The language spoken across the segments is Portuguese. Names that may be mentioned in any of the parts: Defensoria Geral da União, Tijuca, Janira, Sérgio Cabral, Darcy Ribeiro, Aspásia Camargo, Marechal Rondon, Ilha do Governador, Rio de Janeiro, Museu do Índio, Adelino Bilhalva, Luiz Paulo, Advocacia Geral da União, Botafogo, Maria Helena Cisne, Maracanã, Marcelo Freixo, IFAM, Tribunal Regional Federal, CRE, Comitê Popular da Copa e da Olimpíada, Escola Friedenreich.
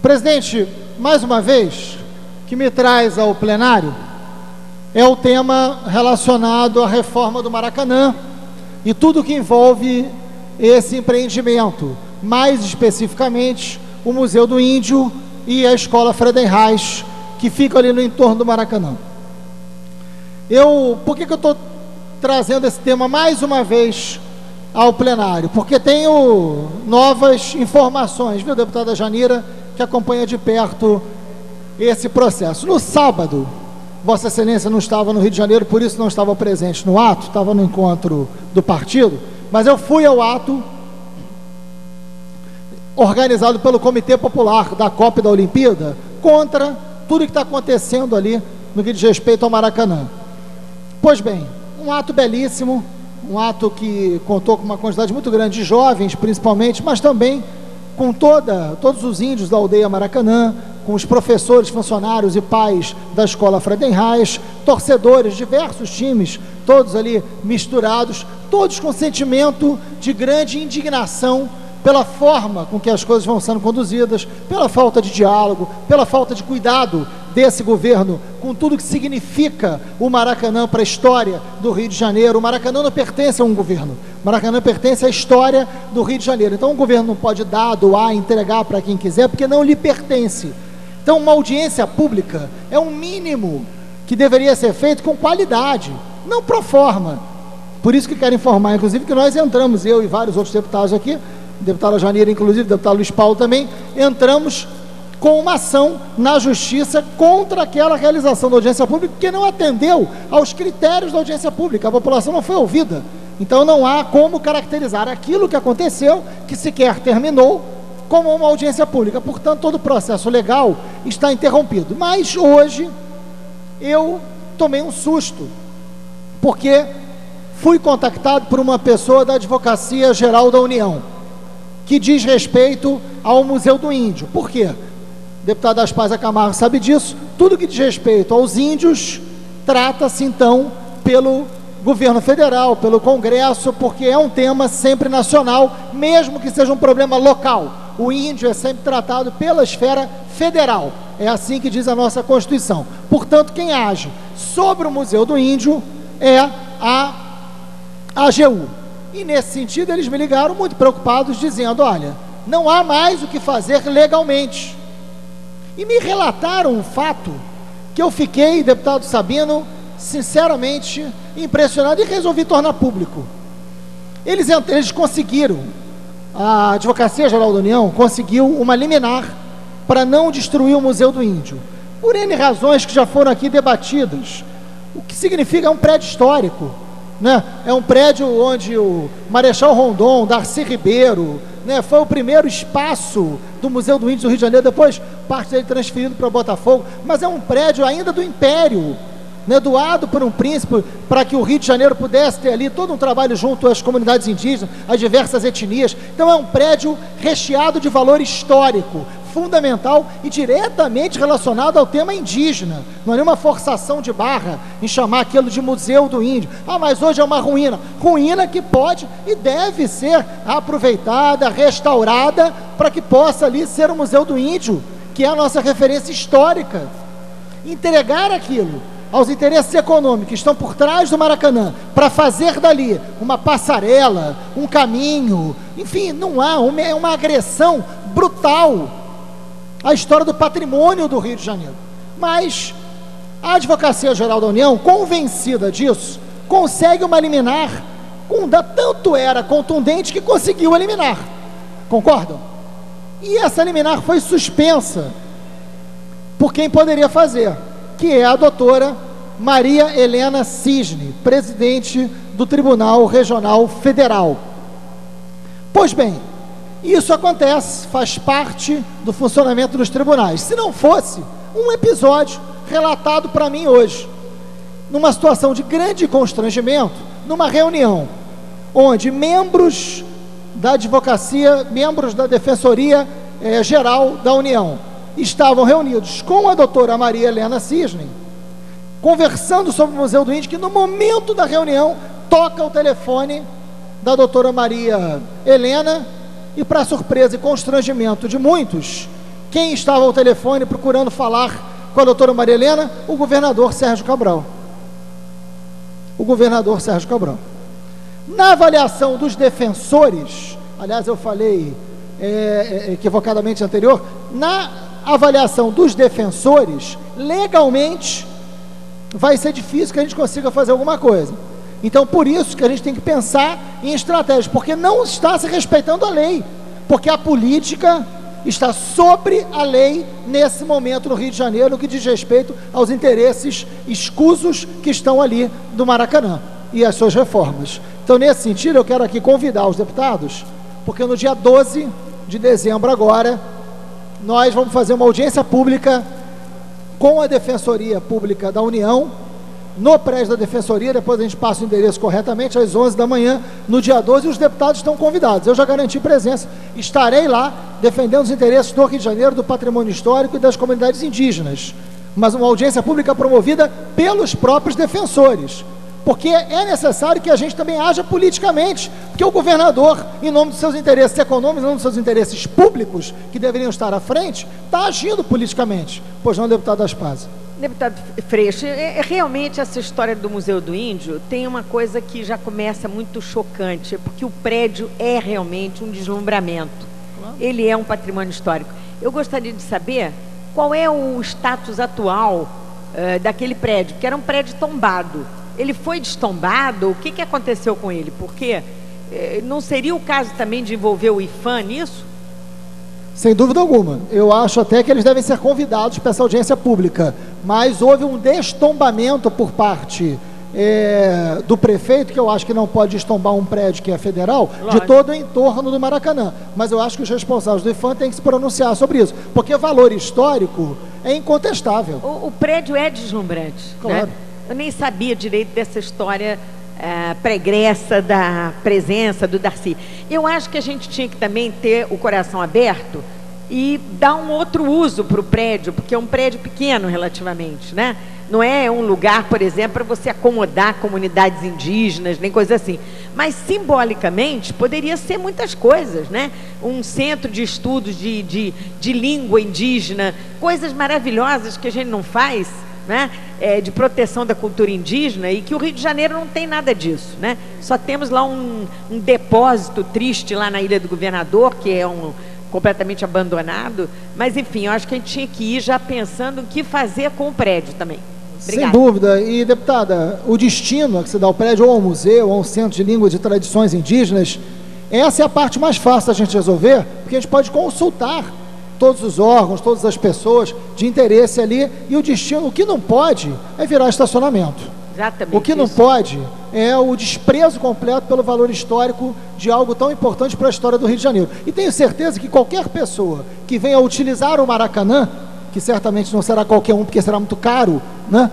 Presidente, mais uma vez, que me traz ao plenário é o tema relacionado à reforma do Maracanã e tudo que envolve esse empreendimento, mais especificamente o Museu do Índio e a Escola Friedenreich, que fica ali no entorno do Maracanã. Por que eu estou trazendo esse tema mais uma vez ao plenário? Porque tenho novas informações, viu, deputada Janira, que acompanha de perto esse processo. No sábado, Vossa Excelência não estava no Rio de Janeiro, por isso não estava presente no ato, estava no encontro do partido, mas eu fui ao ato organizado pelo Comitê Popular da Copa e da Olimpíada contra tudo que está acontecendo ali no que diz respeito ao Maracanã. Pois bem, um ato belíssimo, um ato que contou com uma quantidade muito grande de jovens, principalmente, mas também com todos os índios da aldeia Maracanã, com os professores, funcionários e pais da Escola Friedenreich, torcedores, diversos times, todos ali misturados, todos com sentimento de grande indignação pela forma com que as coisas vão sendo conduzidas, pela falta de diálogo, pela falta de cuidado desse governo com tudo que significa o Maracanã para a história do Rio de Janeiro. O Maracanã não pertence a um governo, o Maracanã pertence à história do Rio de Janeiro. Então o governo não pode dar, doar, entregar para quem quiser, porque não lhe pertence. Então uma audiência pública é um mínimo que deveria ser feito com qualidade, não pro forma. Por isso que quero informar, inclusive, que nós entramos, eu e vários outros deputados aqui, deputada Janira, inclusive, deputado Luiz Paulo também, entramos com uma ação na Justiça contra aquela realização da audiência pública, que não atendeu aos critérios da audiência pública, a população não foi ouvida. Então não há como caracterizar aquilo que aconteceu, que sequer terminou, como uma audiência pública. Portanto, todo o processo legal está interrompido. Mas hoje eu tomei um susto, porque fui contactado por uma pessoa da Advocacia Geral da União, que diz respeito ao Museu do Índio. Por quê? O deputado Aspásia Camargo sabe disso. Tudo que diz respeito aos índios trata-se, então, pelo governo federal, pelo Congresso, porque é um tema sempre nacional, mesmo que seja um problema local. O índio é sempre tratado pela esfera federal. É assim que diz a nossa Constituição. Portanto, quem age sobre o Museu do Índio é a AGU. E nesse sentido eles me ligaram muito preocupados, dizendo: olha, não há mais o que fazer legalmente. E me relataram um fato que eu fiquei, deputado Sabino, sinceramente impressionado e resolvi tornar público. Eles conseguiram, a Advocacia Geral da União conseguiu uma liminar para não destruir o Museu do Índio, por N razões que já foram aqui debatidas. O que significa é um prédio histórico, né? É um prédio onde o Marechal Rondon, Darcy Ribeiro, né, foi o primeiro espaço do Museu do Índio do Rio de Janeiro, depois parte dele transferido para o Botafogo, mas é um prédio ainda do Império, né, doado por um príncipe para que o Rio de Janeiro pudesse ter ali todo um trabalho junto às comunidades indígenas, às diversas etnias. Então é um prédio recheado de valor histórico, fundamental e diretamente relacionado ao tema indígena. Não é nenhuma forçação de barra em chamar aquilo de Museu do Índio. Ah, mas hoje é uma ruína. Ruína que pode e deve ser aproveitada, restaurada, para que possa ali ser o Museu do Índio, que é a nossa referência histórica. Entregar aquilo aos interesses econômicos que estão por trás do Maracanã, para fazer dali uma passarela, um caminho, enfim, não há uma agressão brutal a história do patrimônio do Rio de Janeiro. Mas a Advocacia Geral da União, convencida disso, consegue uma liminar, tanto era contundente que conseguiu eliminar. Concordam? E essa liminar foi suspensa por quem poderia fazer, que é a doutora Maria Helena Cisne, presidente do Tribunal Regional Federal. Pois bem, isso acontece, faz parte do funcionamento dos tribunais. Se não fosse um episódio relatado para mim hoje, numa situação de grande constrangimento, numa reunião onde membros da advocacia, membros da Defensoria Geral da União estavam reunidos com a doutora Maria Helena Cisne, conversando sobre o Museu do Índio, que no momento da reunião toca o telefone da doutora Maria Helena E, para surpresa e constrangimento de muitos, quem estava ao telefone procurando falar com a doutora Maria Helena? O governador Sérgio Cabral. O governador Sérgio Cabral. Na avaliação dos defensores, aliás, eu falei equivocadamente anterior, na avaliação dos defensores, legalmente, vai ser difícil que a gente consiga fazer alguma coisa. Então, por isso que a gente tem que pensar em estratégias, porque não está se respeitando a lei, porque a política está sobre a lei nesse momento no Rio de Janeiro, no que diz respeito aos interesses escusos que estão ali do Maracanã e as suas reformas. Então, nesse sentido, eu quero aqui convidar os deputados, porque no dia 12 de dezembro agora, nós vamos fazer uma audiência pública com a Defensoria Pública da União, no prédio da Defensoria, depois a gente passa o endereço corretamente, às 11 da manhã, no dia 12, os deputados estão convidados. Eu já garanti presença, estarei lá defendendo os interesses do Rio de Janeiro, do patrimônio histórico e das comunidades indígenas. Mas uma audiência pública promovida pelos próprios defensores, porque é necessário que a gente também haja politicamente, porque o governador, em nome dos seus interesses econômicos, em nome dos seus interesses públicos, que deveriam estar à frente, está agindo politicamente. Pois não, deputado Aspasi. Deputado Freixo, realmente essa história do Museu do Índio tem uma coisa que já começa muito chocante, porque o prédio é realmente um deslumbramento. Claro. Ele é um patrimônio histórico. Eu gostaria de saber qual é o status atual daquele prédio, que era um prédio tombado. Ele foi destombado? O que, que aconteceu com ele? Porque não seria o caso também de envolver o IFAM nisso? Sem dúvida alguma. Eu acho até que eles devem ser convidados para essa audiência pública. Mas houve um destombamento por parte do prefeito, que eu acho que não pode destombar um prédio que é federal, lógico, de todo o entorno do Maracanã. Mas eu acho que os responsáveis do IFAM têm que se pronunciar sobre isso, porque valor histórico é incontestável. O prédio é deslumbrante, claro, né? Eu nem sabia direito dessa história pregressa da presença do Darcy. Eu acho que a gente tinha que também ter o coração aberto e dar um outro uso para o prédio, porque é um prédio pequeno relativamente, né? Não é um lugar, por exemplo, para você acomodar comunidades indígenas, nem coisa assim. Mas, simbolicamente, poderia ser muitas coisas, né? Um centro de estudos de língua indígena, coisas maravilhosas que a gente não faz, né? De proteção da cultura indígena, e que o Rio de Janeiro não tem nada disso, né? Só temos lá um depósito triste lá na Ilha do Governador, que é completamente abandonado, mas enfim, eu acho que a gente tinha que ir já pensando o que fazer com o prédio também. Obrigada. Sem dúvida. E, deputada, o destino que se dá ao prédio, ou ao museu, ou a um centro de língua de tradições indígenas, essa é a parte mais fácil da gente resolver, porque a gente pode consultar todos os órgãos, todas as pessoas de interesse ali, e o destino, o que não pode é virar estacionamento. Exatamente. O que isso não pode é o desprezo completo pelo valor histórico de algo tão importante para a história do Rio de Janeiro. E tenho certeza que qualquer pessoa que venha utilizar o Maracanã, que certamente não será qualquer um, porque será muito caro, né,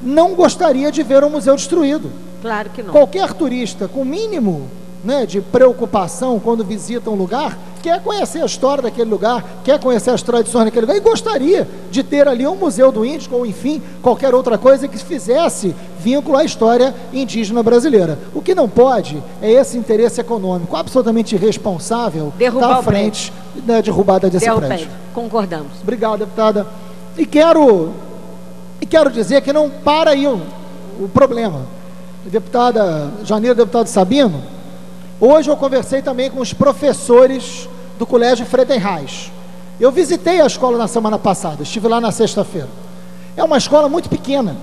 não gostaria de ver o museu destruído. Claro que não. Qualquer turista com o mínimo, né, de preocupação quando visita um lugar, quer conhecer a história daquele lugar, quer conhecer as tradições daquele lugar, e gostaria de ter ali um Museu do Índio, ou enfim, qualquer outra coisa que fizesse vínculo à história indígena brasileira. O que não pode é esse interesse econômico absolutamente irresponsável estar à frente da derrubada desse prédio. Concordamos. Obrigado, deputada. E quero dizer que não para aí o problema. Deputada Janeiro, deputado Sabino, hoje eu conversei também com os professores do Colégio Friedenreich. Eu visitei a escola na semana passada, estive lá na sexta-feira. É uma escola muito pequena,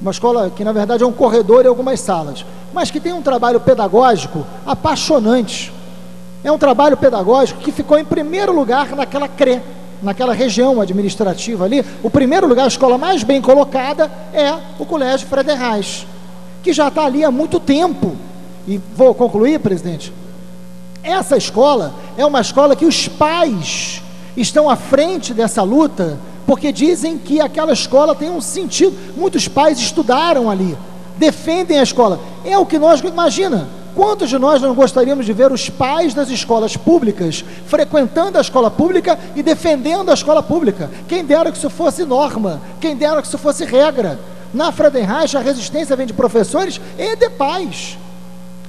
uma escola que na verdade é um corredor e algumas salas, mas que tem um trabalho pedagógico apaixonante. É um trabalho pedagógico que ficou em primeiro lugar naquela CRE, naquela região administrativa ali. O primeiro lugar, a escola mais bem colocada é o Colégio Friedenreich, que já está ali há muito tempo. E vou concluir, presidente. Essa escola é uma escola que os pais estão à frente dessa luta, porque dizem que aquela escola tem um sentido. Muitos pais estudaram ali, defendem a escola. É o que nós, imagina, quantos de nós não gostaríamos de ver os pais das escolas públicas frequentando a escola pública e defendendo a escola pública? Quem dera que isso fosse norma, quem dera que isso fosse regra. Na Friedenreich, a resistência vem de professores e de pais.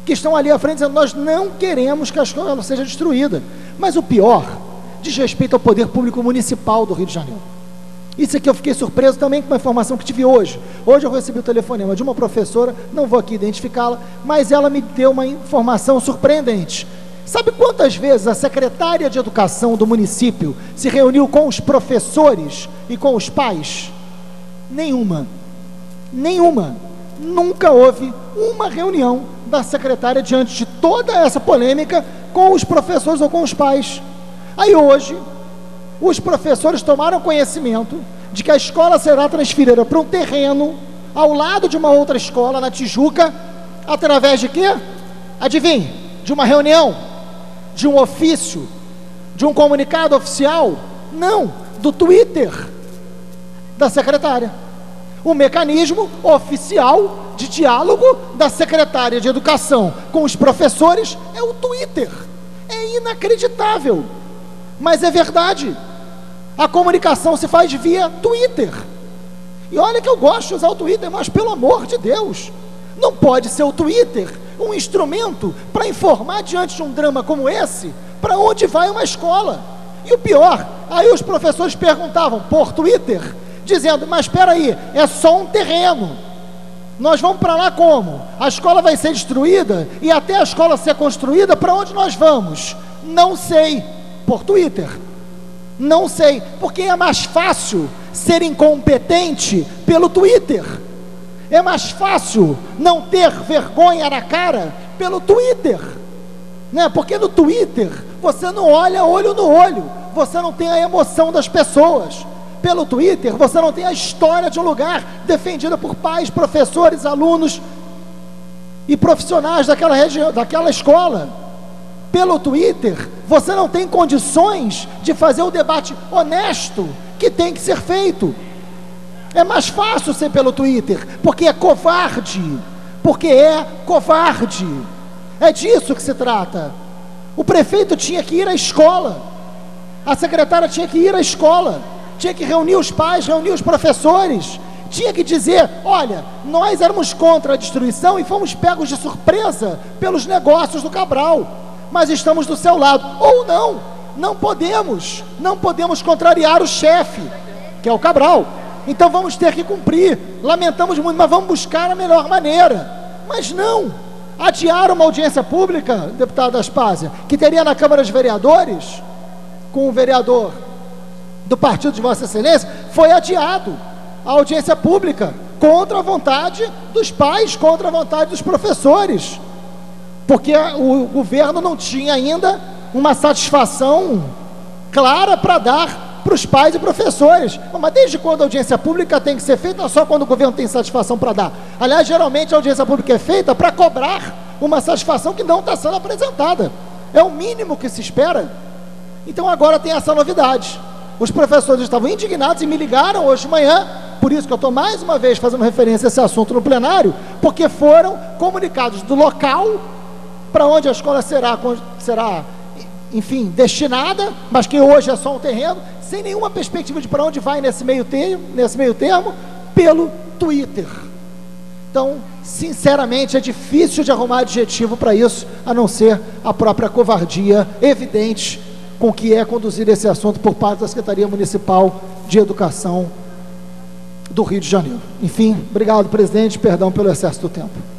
que estão ali à frente dizendo: nós não queremos que a escola seja destruída. Mas o pior diz respeito ao poder público municipal do Rio de Janeiro. Isso aqui eu fiquei surpreso também com uma informação que tive hoje. Hoje eu recebi o telefonema de uma professora, não vou aqui identificá-la, mas ela me deu uma informação surpreendente. Sabe quantas vezes a secretária de Educação do município se reuniu com os professores e com os pais? Nenhuma. Nenhuma. Nunca houve uma reunião da secretária diante de toda essa polêmica com os professores ou com os pais. Aí hoje, os professores tomaram conhecimento de que a escola será transferida para um terreno ao lado de uma outra escola, na Tijuca, através de quê? Adivinha? De uma reunião? De um ofício, de um comunicado oficial? Não, do Twitter da secretária. O mecanismo oficial de diálogo da secretária de Educação com os professores é o Twitter. É inacreditável, mas é verdade. A comunicação se faz via Twitter. E olha que eu gosto de usar o Twitter, mas pelo amor de Deus, não pode ser o Twitter um instrumento para informar diante de um drama como esse, para onde vai uma escola. E o pior, aí os professores perguntavam por Twitter, dizendo: mas espera aí, é só um terreno, nós vamos para lá como? A escola vai ser destruída? E até a escola ser construída, para onde nós vamos? Não sei, por Twitter. Não sei, porque é mais fácil ser incompetente pelo Twitter. É mais fácil não ter vergonha na cara pelo Twitter, né? Porque no Twitter você não olha olho no olho, você não tem a emoção das pessoas. Pelo Twitter você não tem a história de um lugar defendida por pais, professores, alunos e profissionais daquela região, daquela escola. Pelo Twitter você não tem condições de fazer o debate honesto que tem que ser feito. É mais fácil ser pelo Twitter, porque é covarde, é disso que se trata. O prefeito tinha que ir à escola, a secretária tinha que ir à escola, tinha que reunir os pais, reunir os professores, tinha que dizer: olha, nós éramos contra a destruição e fomos pegos de surpresa pelos negócios do Cabral, mas estamos do seu lado. Ou não, não podemos contrariar o chefe, que é o Cabral. Então vamos ter que cumprir, lamentamos muito, mas vamos buscar a melhor maneira. Mas não, adiaram uma audiência pública, deputado Aspásia, que teria na Câmara dos Vereadores, com o vereador do partido de Vossa Excelência, foi adiado a audiência pública, contra a vontade dos pais, contra a vontade dos professores, porque o governo não tinha ainda uma satisfação clara para dar para os pais e professores. Mas desde quando a audiência pública tem que ser feita? Só quando o governo tem satisfação para dar. Aliás, geralmente a audiência pública é feita para cobrar uma satisfação que não está sendo apresentada. É o mínimo que se espera. Então agora tem essa novidade. Os professores estavam indignados e me ligaram hoje de manhã, por isso que eu estou mais uma vez fazendo referência a esse assunto no plenário, porque foram comunicados do local para onde a escola será enfim, destinada, mas que hoje é só um terreno, sem nenhuma perspectiva de para onde vai nesse meio termo, pelo Twitter. Então, sinceramente, é difícil de arrumar adjetivo para isso, a não ser a própria covardia evidente com que é conduzido esse assunto por parte da Secretaria Municipal de Educação do Rio de Janeiro. Enfim, obrigado, presidente, perdão pelo excesso do tempo.